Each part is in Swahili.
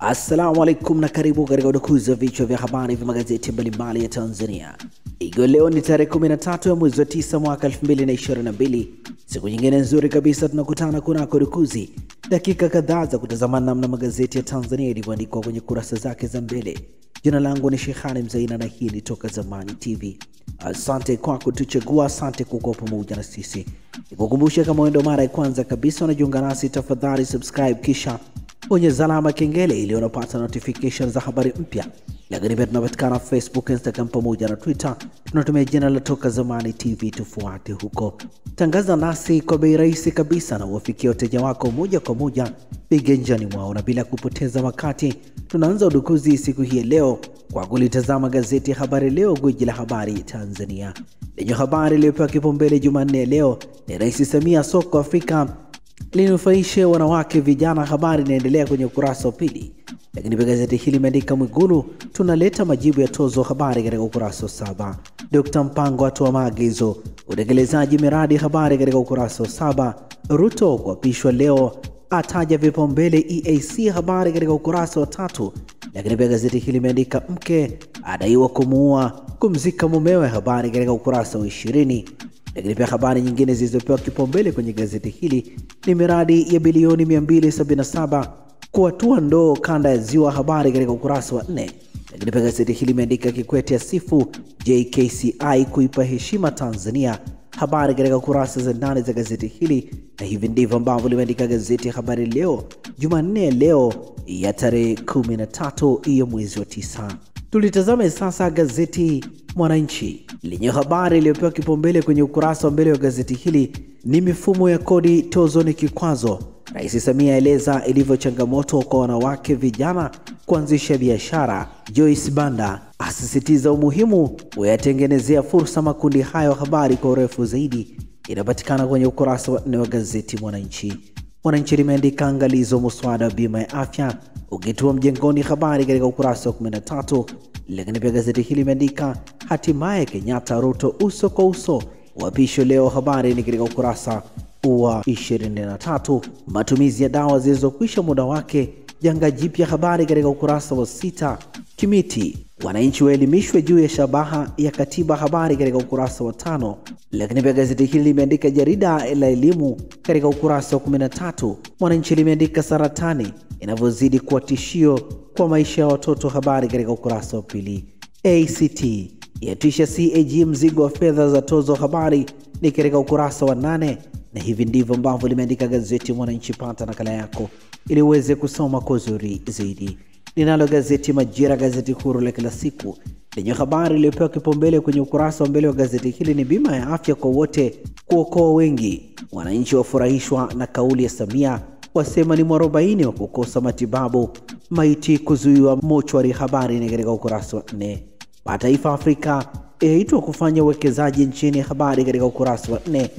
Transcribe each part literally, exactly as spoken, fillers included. Assalamu alaikum na karibu katika udukuzi wa vichwa vya habari vya magazeti mbalimbali ya Tanzania. Igo leo ni tarehe kumi na tatu ya mwezi wa tisa mwaka elfu mbili na ishirini na mbili. Siku nyingine nzuri kabisa tunakutana kuna kudukuzi. Dakika kadhaa za kutazamana namna magazeti ya Tanzania ilivyoandikwa kwenye kurasa zake za mbele. Jina langu ni Sheikhani Mzaina na hii ni Tokazamani T V. Asante kwa kutuchagua, asante kwa pamoja na sisi. Nikukumbusha kama ndio mara ya kwanza kabisa unajiunga nasi, tafadhali subscribe kisha bonyeza alama kengele ili unapata notification za habari mpya. Lakini pia tunapatikana Facebook, Instagram pamoja na Twitter. Tunatumia jina la Toka Zamani T V, tufuate huko. Tangaza nasi kwa bei rahisi kabisa na uwafikie wateja wako moja kwa moja viganjani mwao. Na bila kupoteza wakati, tunaanza udukuzi siku hii leo kwa kulitazama gazeti Habari Leo, gwiji la habari Tanzania. Lenye habari iliyopewa kipaumbele Jumanne leo ni Rais Samia, soko Afrika linufaishe wanawake vijana. Habari inaendelea kwenye ukurasa wa pili. Lakini pia gazeti hili limeandika Mwigulu, tunaleta majibu ya tozo. Habari katika ukurasa wa saba. Daktari Mpango atoa maagizo utekelezaji miradi. Habari katika ukurasa wa saba. Ruto kuapishwa leo, ataja vipaumbele E A C. Habari katika ukurasa wa tatu. Lakini pia gazeti hili limeandika mke adaiwa kumuua kumzika mumewe. Habari katika ukurasa wa ishirini. Lakini pia habari nyingine zilizopewa kipaumbele kwenye gazeti hili ni miradi ya bilioni mia mbili sabini na saba kuatua ndoo kanda ya ziwa. Habari katika ukurasa wa nne. Lakini pia gazeti hili limeandika Kikwete asifu J K C I kuipa heshima Tanzania. Habari katika kurasa za ndani za gazeti hili, na hivi ndivyo ambavyo limeandika gazeti Habari Leo Jumanne leo ya tarehe kumi na tatu ya mwezi wa tisa. Tulitazame sasa gazeti Mwananchi lenye habari iliyopewa kipaumbele kwenye ukurasa wa mbele wa gazeti hili ni mifumo ya kodi tozo ni kikwazo. Rais Samia aeleza ilivyo changamoto kwa wanawake vijana kuanzisha biashara. Joyce Banda asisitiza umuhimu wayatengenezea fursa makundi hayo. Habari kwa urefu zaidi inapatikana kwenye ukurasa wa nne wa gazeti Mwananchi. Mwananchi limeandika angalizo muswada bima ya afya ukitua mjengoni. Habari katika ukurasa wa kumi na tatu. Lakini pia gazeti hili limeandika hatimaye Kenyatta Ruto uso kwa uso wapisho leo. Habari ni katika ukurasa wa ishirini na tatu. Matumizi ya dawa zilizokwisha muda wake janga jipya. Habari katika ukurasa wa sita. Kimiti wananchi waelimishwe juu ya shabaha ya katiba. Habari katika ukurasa wa tano. Lakini pia gazeti hili limeandika jarida la elimu katika ukurasa wa kumi na tatu. Mwananchi limeandika saratani inavyozidi kuwa tishio kwa maisha ya watoto. Habari katika ukurasa wa pili. A C T yatisha C A G mzigo wa fedha za tozo. Habari ni katika ukurasa wa nane. Na hivi ndivyo ambavyo limeandika gazeti Mwananchi. Pata nakala yako ili uweze kusoma kwa uzuri zaidi. Ninalo gazeti Majira, gazeti huru la kila siku, lenye habari iliyopewa kipaumbele kwenye ukurasa wa mbele wa gazeti hili ni bima ya afya kwa wote kuokoa wengi. Wananchi wafurahishwa na kauli ya Samia, wasema ni mwarobaini wa kukosa matibabu, maiti kuzuiwa mochwari. Habari ni katika ukurasa wa nne. Mataifa Afrika yaitwa kufanya uwekezaji nchini. Habari katika ukurasa wa nne.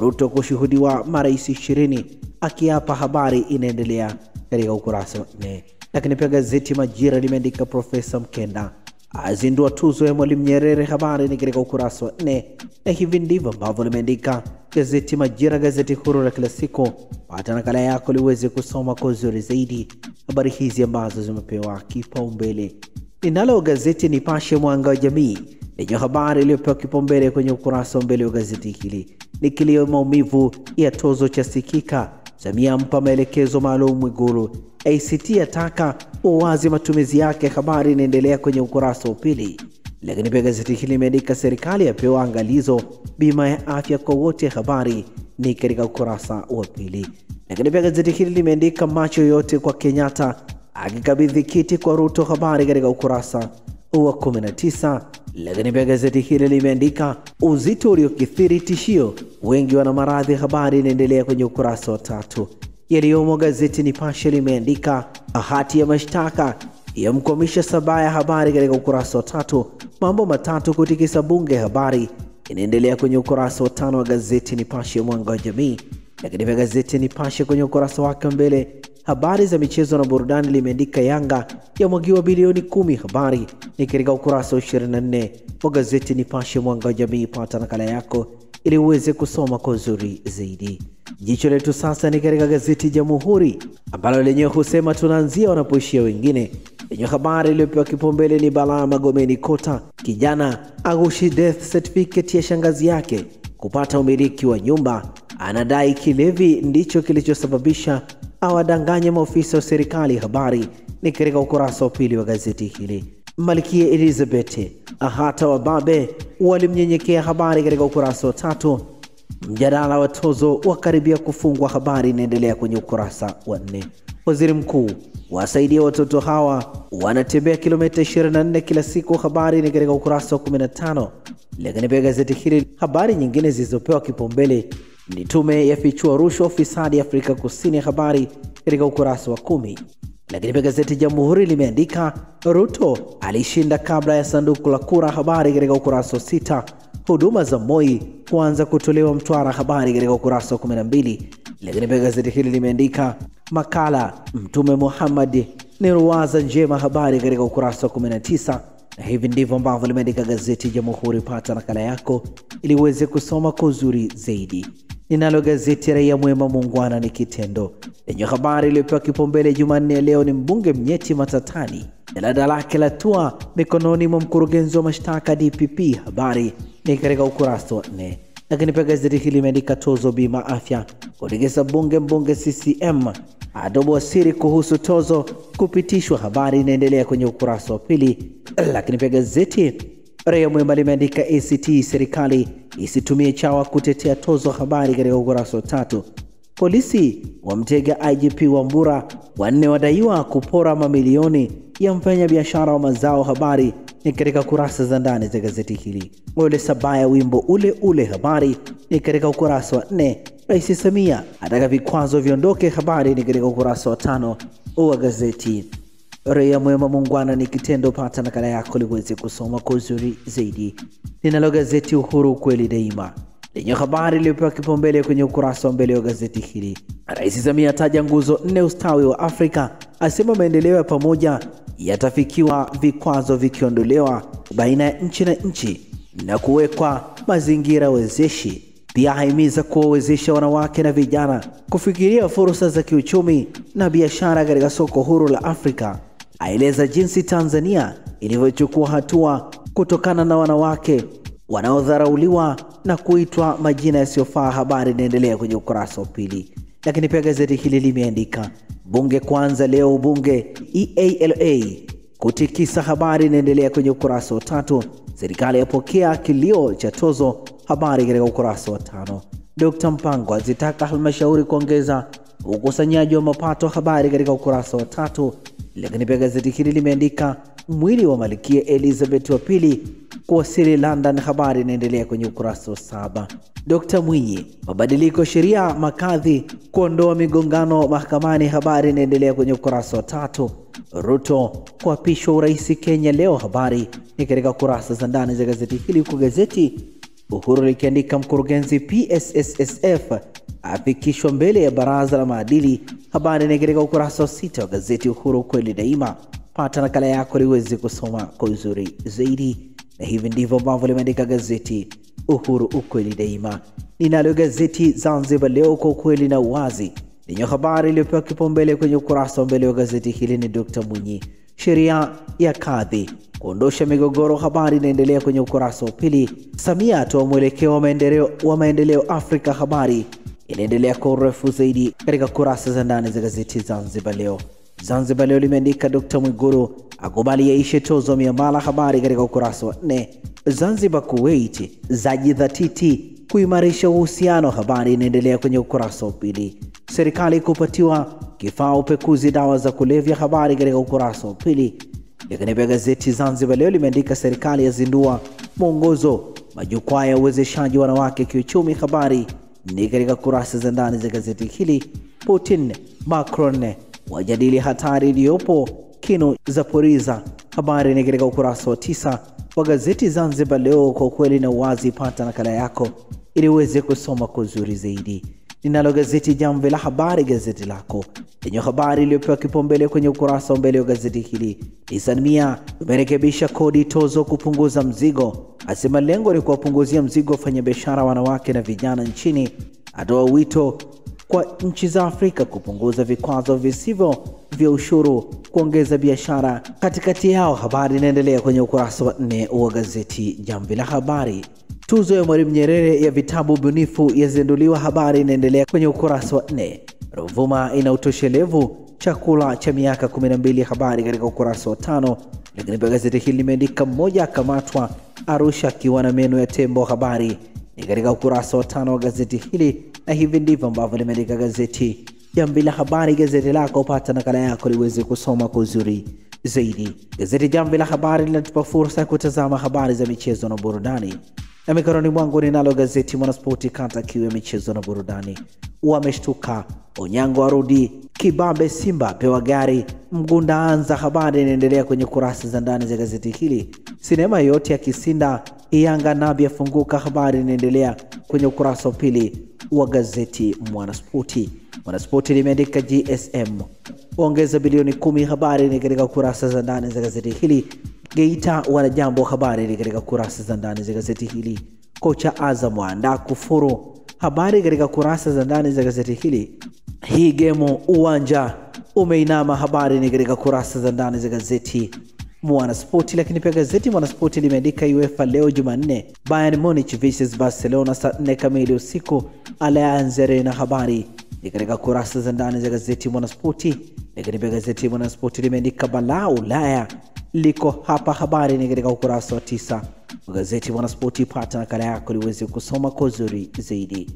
Ruto kushuhudiwa marais ishirini akiapa. Habari inaendelea katika ukurasa wa nne. Lakini pia gazeti Majira limeandika Profesa Mkenda azindua tuzo ya Mwalimu Nyerere. Habari ni katika ukurasa wa nne. Na hivi ndivyo ambavyo limeandika gazeti Majira, gazeti huru la kila siku. Pata nakala yako ili uweze kusoma kwa uzuri zaidi habari hizi ambazo zimepewa kipaumbele. Ninalo gazeti Nipashe, mwanga wa jamii, lenye habari iliyopewa kipaumbele kwenye ukurasa wa mbele wa gazeti hili ni kilio maumivu ya tozo cha sikika. Samia ampa maelekezo maalum Mwigulu. A C T yataka uwazi matumizi yake. Habari inaendelea kwenye ukurasa wa pili. Lakini pia gazeti hili limeandika serikali yapewa angalizo bima ya afya kwa wote. Habari ni katika ukurasa wa pili. Lakini pia gazeti hili limeandika macho yote kwa Kenyatta akikabidhi kiti kwa Ruto. Habari katika ukurasa wa kumi na tisa. Lakini pia gazeti hili limeandika uzito uliokithiri tishio wengi wana maradhi. Habari inaendelea kwenye ukurasa wa tatu. Yaliyomo gazeti Nipashe limeandika hati ya mashtaka ya mkomisha Sabaya. Habari katika ukurasa wa tatu. Mambo matatu kutikisa bunge. Habari inaendelea kwenye ukurasa wa tano wa gazeti Nipashe, mwanga wa jamii. Lakini pia gazeti Nipashe kwenye ukurasa wake mbele, habari za michezo na burudani, limeandika Yanga ya mwagiwa bilioni kumi. Habari ni katika ukurasa wa ishirini na nne wa gazeti Nipashe, mwanga wa jamii. Pata nakala yako ili uweze kusoma kwa uzuri zaidi. Jicho letu sasa ni katika gazeti Jamhuri, ambalo lenyewe husema tunaanzia wanapoishia wengine. Yenye habari iliyopewa kipaumbele ni balaa Magomeni Kota, kijana agushi death certificate ya shangazi yake kupata umiliki wa nyumba. Anadai kilevi ndicho kilichosababisha awadanganye maofisa wa serikali. Habari ni katika ukurasa wa pili wa gazeti hili. Malkia Elizabeth hata wababe walimnyenyekea, habari katika ukurasa wa tatu. Mjadala wa tozo wakaribia kufungwa, habari inaendelea kwenye ukurasa wa nne. Waziri mkuu wasaidia watoto hawa wanatembea kilomita ishirini na nne kila siku, habari ni katika ukurasa wa kumi na tano. Lakini pia gazeti hili habari nyingine zilizopewa kipaumbele ni tume ya fichua rushwa ufisadi Afrika Kusini, habari katika ukurasa wa kumi. Lakini pia gazeti Jamhuri limeandika Ruto alishinda kabla ya sanduku la kura, habari katika ukurasa wa sita. Huduma za Moi kuanza kutolewa Mtwara, habari katika ukurasa wa kumi na mbili. Lakini pia gazeti hili limeandika makala Mtume Muhammad ni ruwaza njema, habari katika ukurasa wa kumi na tisa. Na hivi ndivyo ambavyo limeandika gazeti Jamhuri. Pata nakala yako ili uweze kusoma kwa uzuri zaidi. Ninalo gazeti Raia Mwema, muungwana ni kitendo, lenye habari iliyopewa kipaumbele Jumanne leo ni mbunge Mnyeti Matatani, jalada lake latua mikononi mwa mkurugenzi wa mashtaka D P P, habari ni katika ukurasa wa nne. Lakini pia gazeti hili limeandika tozo bima afya kulegeza bunge, mbunge C C M adobo siri kuhusu tozo kupitishwa, habari inaendelea kwenye ukurasa wa pili. Lakini pia gazeti Raia Mwema limeandika A C T serikali isitumie chawa kutetea tozo, habari katika ukurasa wa tatu. Polisi wamtega I G P Wambura, wanne wadaiwa kupora mamilioni ya mfanya biashara wa mazao, habari ni katika kurasa za ndani za gazeti hili. Ole Sabaya wimbo ule ule, habari ni katika ukurasa wa nne. Rais Samia ataka vikwazo viondoke, habari ni katika ukurasa wa tano wa gazeti Raia Mwema, muungwana ni kitendo. Pata nakala yako liweze kusoma kwa uzuri zaidi. Ninalo gazeti Uhuru kweli daima, lenye habari iliyopewa kipaumbele kwenye ukurasa wa mbele wa gazeti hili. Rais Samia ataja nguzo nne ustawi wa Afrika, asema maendeleo ya pamoja yatafikiwa vikwazo vikiondolewa baina ya nchi na nchi na kuwekwa mazingira wezeshi. Pia haimiza kuwawezesha wanawake na vijana kufikiria fursa za kiuchumi na biashara katika soko huru la Afrika. Aeleza jinsi Tanzania ilivyochukua hatua kutokana na wanawake wanaodharauliwa na kuitwa majina yasiyofaa, habari inaendelea kwenye ukurasa wa pili. Lakini pia gazeti hili limeandika bunge kwanza leo bunge E A L A kutikisa, habari inaendelea kwenye ukurasa wa tatu. Serikali yapokea kilio cha tozo, habari katika ukurasa wa tano. Daktari Mpango azitaka halmashauri kuongeza ukusanyaji wa mapato, habari katika ukurasa wa tatu. Lakini pia gazeti hili limeandika mwili wa Malkia Elizabeth wa pili kuwasili London, habari inaendelea kwenye ukurasa wa saba. Daktari Mwinyi mabadiliko sheria makadhi kuondoa migongano mahakamani, habari inaendelea kwenye ukurasa wa tatu. Ruto kuapishwa urais Kenya leo, habari ni katika kurasa za ndani za gazeti hili, kwa gazeti Uhuru likiandika mkurugenzi P S S S F afikishwa mbele ya baraza la maadili, habari ni katika ukurasa wa sita wa gazeti Uhuru kweli daima. Pata nakala yako liweze kusoma kwa uzuri zaidi. Na hivi ndivyo ambavyo limeandika gazeti Uhuru ukweli daima. Ninalo gazeti Zanzibar leo kwa ukweli na uwazi, lenye habari iliyopewa kipaumbele kwenye ukurasa wa mbele wa gazeti hili ni Daktari Mwinyi, sheria ya kadhi kuondosha migogoro, habari inaendelea kwenye ukurasa wa pili. Samia atoa mwelekeo wa maendeleo wa maendeleo Afrika, habari inaendelea kwa urefu zaidi katika kurasa za ndani za gazeti Zanzibar leo. Zanzibar leo limeandika Daktari Mwiguru akubali yaishe tozo miamala, habari katika ukurasa wa nne. Zanzibar Kuwait zajidhatiti kuimarisha uhusiano, habari inaendelea kwenye ukurasa wa pili. Serikali kupatiwa kifaa upekuzi dawa za kulevya, habari katika ukurasa wa pili. Lakini pia gazeti Zanzibar leo limeandika serikali yazindua mwongozo majukwaa ya uwezeshaji wanawake kiuchumi, habari ni katika kurasa za ndani za gazeti hili. Putin Macron wajadili hatari iliyopo kinu za Poriza, habari ni katika ukurasa wa tisa wa gazeti Zanzibar leo kwa kweli na uwazi. Pata nakala yako ili uweze kusoma kwa uzuri zaidi. Ninalo gazeti Jamvi la Habari, gazeti lako lenye habari iliyopewa kipaumbele kwenye ukurasa wa mbele wa gazeti hili. Samia imerekebisha kodi tozo kupunguza mzigo, asema lengo ni kuwapunguzia mzigo wafanyabiashara wanawake na vijana nchini. Atoa wito kwa nchi za Afrika kupunguza vikwazo visivyo vya ushuru, kuongeza biashara katikati yao. Habari inaendelea kwenye ukurasa wa nne wa gazeti Jamvi la Habari. Tuzo ya Mwalimu Nyerere ya vitabu bunifu yazinduliwa. Habari inaendelea kwenye ukurasa wa nne. Ruvuma ina utoshelevu chakula cha miaka kumi na mbili. Habari katika ukurasa wa tano. Lakini pia gazeti hili limeandika mmoja akamatwa Arusha akiwa na meno ya tembo. Habari ni katika ukurasa wa tano wa gazeti hili, na hivi ndivyo ambavyo limeandika gazeti Jamvi la Habari. Gazeti lako upata nakala yako liweze kusoma kwa uzuri zaidi. Gazeti Jamvi la Habari linatupa fursa ya kutazama habari za michezo na burudani. Na mikononi mwangu ninalo gazeti Mwanaspoti kata kiu ya michezo na burudani. Wameshtuka, Onyango arudi, Kibabe Simba pewa gari, Mgunda anza. Habari inaendelea kwenye kurasa za ndani za gazeti hili. Sinema Yote ya Kisinda Yanga, Nabi afunguka. Habari inaendelea kwenye ukurasa wa pili wa gazeti Mwanaspoti. Mwanaspoti limeandika G S M ongeza bilioni kumi. Habari ni katika kurasa za ndani za gazeti hili. Geita Wanajambo, habari ni katika kurasa za ndani za gazeti hili. Kocha Azam anda kufuru, habari katika kurasa za ndani za gazeti hili. Hii gemu uwanja umeinama, habari ni katika kurasa za ndani za gazeti Mwanaspoti. Lakini pia gazeti Mwanaspoti limeandika UEFA leo Jumanne, Bayern Munich versus Barcelona saa nne kamili usiku Allianz Arena. Habari ni katika kurasa za ndani za gazeti Mwanaspoti. Lakini pia gazeti Mwanaspoti limeandika balaa Ulaya liko hapa. Habari ni katika ukurasa wa tisa wa gazeti Mwanaspoti. Pata nakala yako liweze kusoma kwa uzuri zaidi.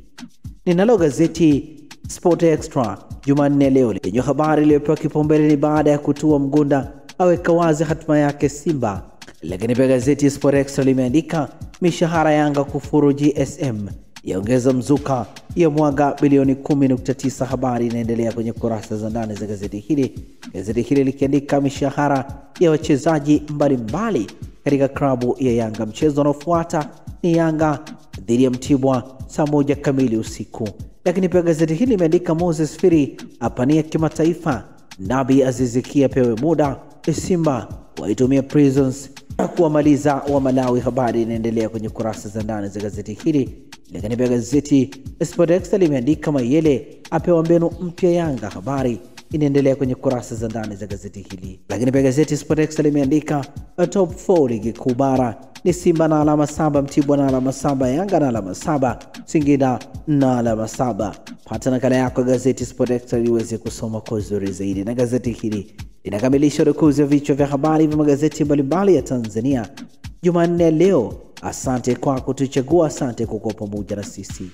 Ninalo gazeti Sport Extra Jumanne leo lenye habari iliyopewa kipaumbele ni baada ya kutua Mgunda aweka wazi hatima yake Simba. Lakini pia gazeti Sport Extra limeandika mishahara Yanga kufuru, G S M yaongeza mzuka ya mwaga bilioni kumi nukta tisa. Habari inaendelea kwenye kurasa za ndani za gazeti hili. Gazeti hili likiandika mishahara ya wachezaji mbalimbali katika klabu ya Yanga. Mchezo unaofuata ni Yanga dhidi ya Mtibwa saa moja kamili usiku. Lakini pia gazeti hili limeandika Moses Firi apania kimataifa, Nabi Azizikia pewe muda, Simba waitumia Prisons kuwamaliza wa Malawi. Habari inaendelea kwenye kurasa za ndani za gazeti hili. Lakini pia gazeti Sportex limeandika Mayele apewa mbinu mpya Yanga. Habari inaendelea kwenye kurasa za ndani za gazeti hili. Lakini pia gazeti Sportex limeandika top nne ligi kuu bara ni Simba na alama saba, Mtibwa na alama saba, Yanga na alama saba, Singida na alama saba. Pata nakala yako gazeti Sportex liweze kusoma kwa uzuri zaidi. Na gazeti hili inakamilisha rukuzi ya vichwa vya habari vya magazeti mbalimbali ya Tanzania Jumanne leo. Asante kwa kutuchagua, asante kwa kuwa pamoja na sisi.